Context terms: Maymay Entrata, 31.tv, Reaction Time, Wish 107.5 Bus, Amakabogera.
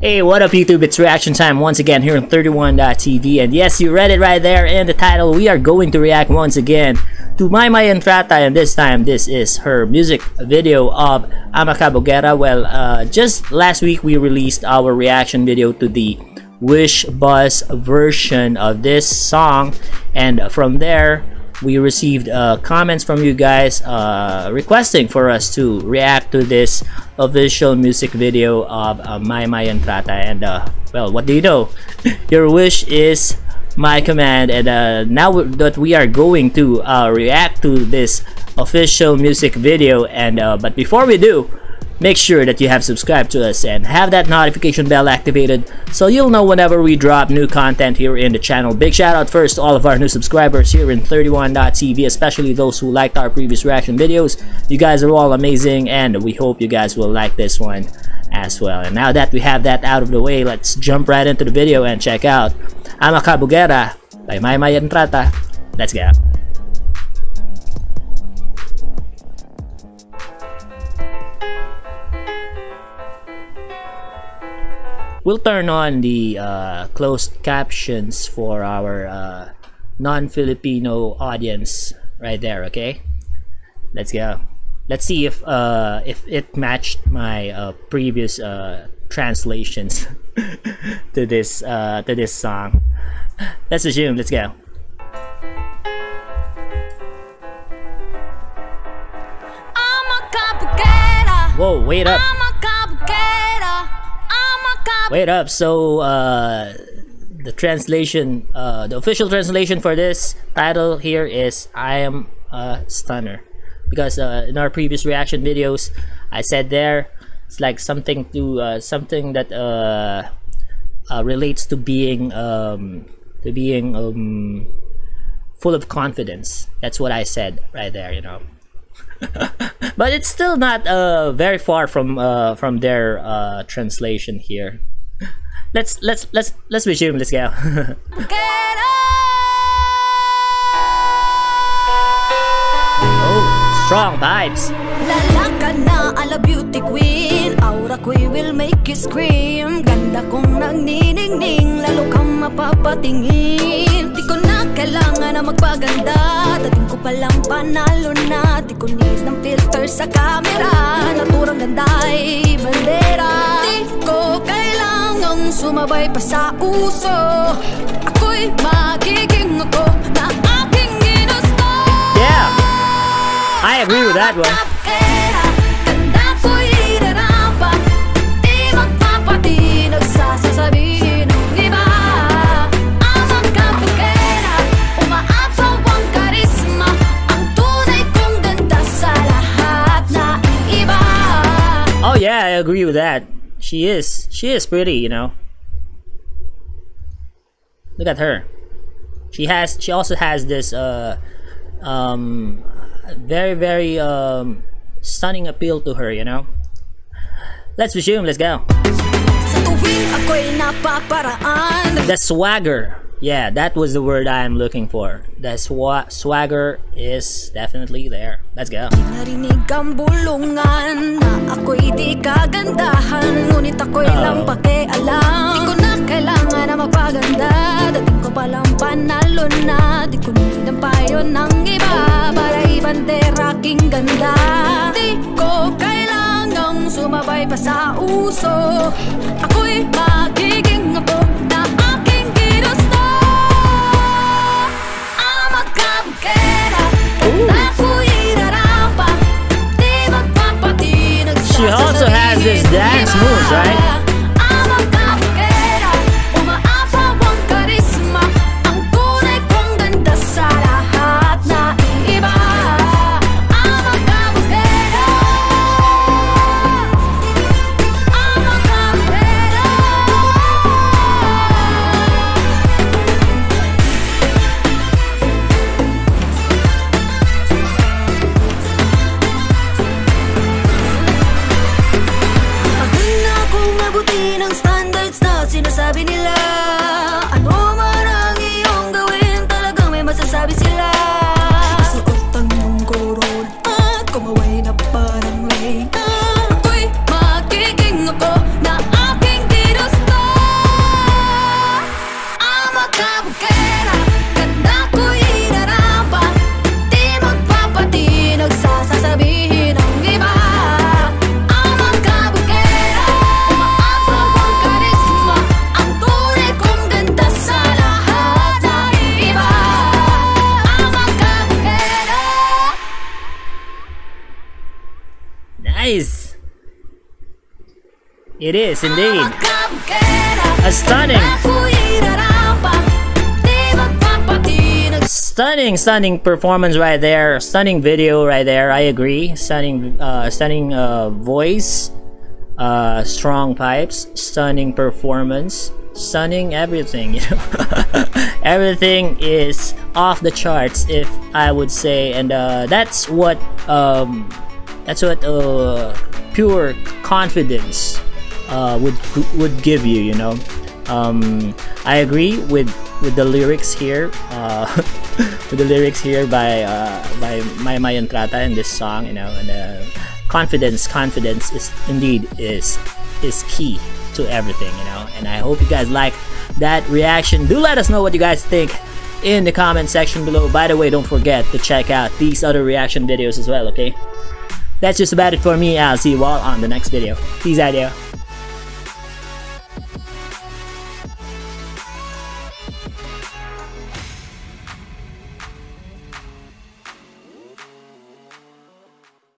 Hey, what up YouTube, it's Reaction Time once again here on 31.tv, and yes, you read it right there in the title. We are going to react once again to Maymay Entrata, and this time this is her music video of Amakabogera. Well, just last week we released our reaction video to the Wish Bus version of this song, and from there we received comments from you guys requesting for us to react to this official music video of Maymay Entrata, and well, what do you know? Your wish is my command, and now that we are going to react to this official music video, and but before we do, make sure that you have subscribed to us and have that notification bell activated so you'll know whenever we drop new content here in the channel. Big shout out first to all of our new subscribers here in 31.tv, especially those who liked our previous reaction videos. You guys are all amazing, and we hope you guys will like this one as well. And now that we have that out of the way, let's jump right into the video and check out Amakabogera by Maymay Entrata. Let's go. We'll turn on the closed captions for our non-Filipino audience right there, okay? Let's go. Let's see if it matched my previous translations to this song. Let's assume. Let's go. Whoa, wait up. Wait up, so the official translation for this title here is I am a stunner, because in our previous reaction videos I said there it's like something to something that relates to being full of confidence. That's what I said right there, you know. But it's still not very far from their translation here. Let's resume. Let's go. Oh, strong vibes. Lalakad na ala beauty queen. Aura ko will make you scream. Ganda kong nagniningning, lalo kang mapapatingin. Di ko na kailangan na magpaganda. Dating ko palang panalo na. Di ko need ng filter sa camera. Naturang ganda ay bandera. Di ko kailangan sumabay pa sa uso. Ako'y magiging ako na aking ginusto. Yeah, I agree with that one. Tanda ko'y inarapat. Di magpapati nagsasasabihin ng iba. Amakabogera, umaapaw ang karisma. Ang tunay kong ganda sa lahat na iba. Oh yeah, I agree with that. She is pretty, you know. Look at her. She also has this very, very stunning appeal to her, you know. Let's resume. Let's go. The swagger. Yeah, that was the word I am looking for. The swagger is definitely there. Let's go. She also has this dance moves, right? Nice! It is indeed a stunning performance right there. Stunning video right there. I agree. Stunning voice, strong pipes, stunning performance, stunning everything, you know. Everything is off the charts, if I would say, and that's what pure confidence would give you, you know. I agree with the lyrics here, by Maymay Entrata in this song, you know. And confidence is indeed is key to everything, you know. And I hope you guys like that reaction. Do let us know what you guys think in the comment section below. By the way, don't forget to check out these other reaction videos as well, okay? That's just about it for me. I'll see you all on the next video. Peace out, yo.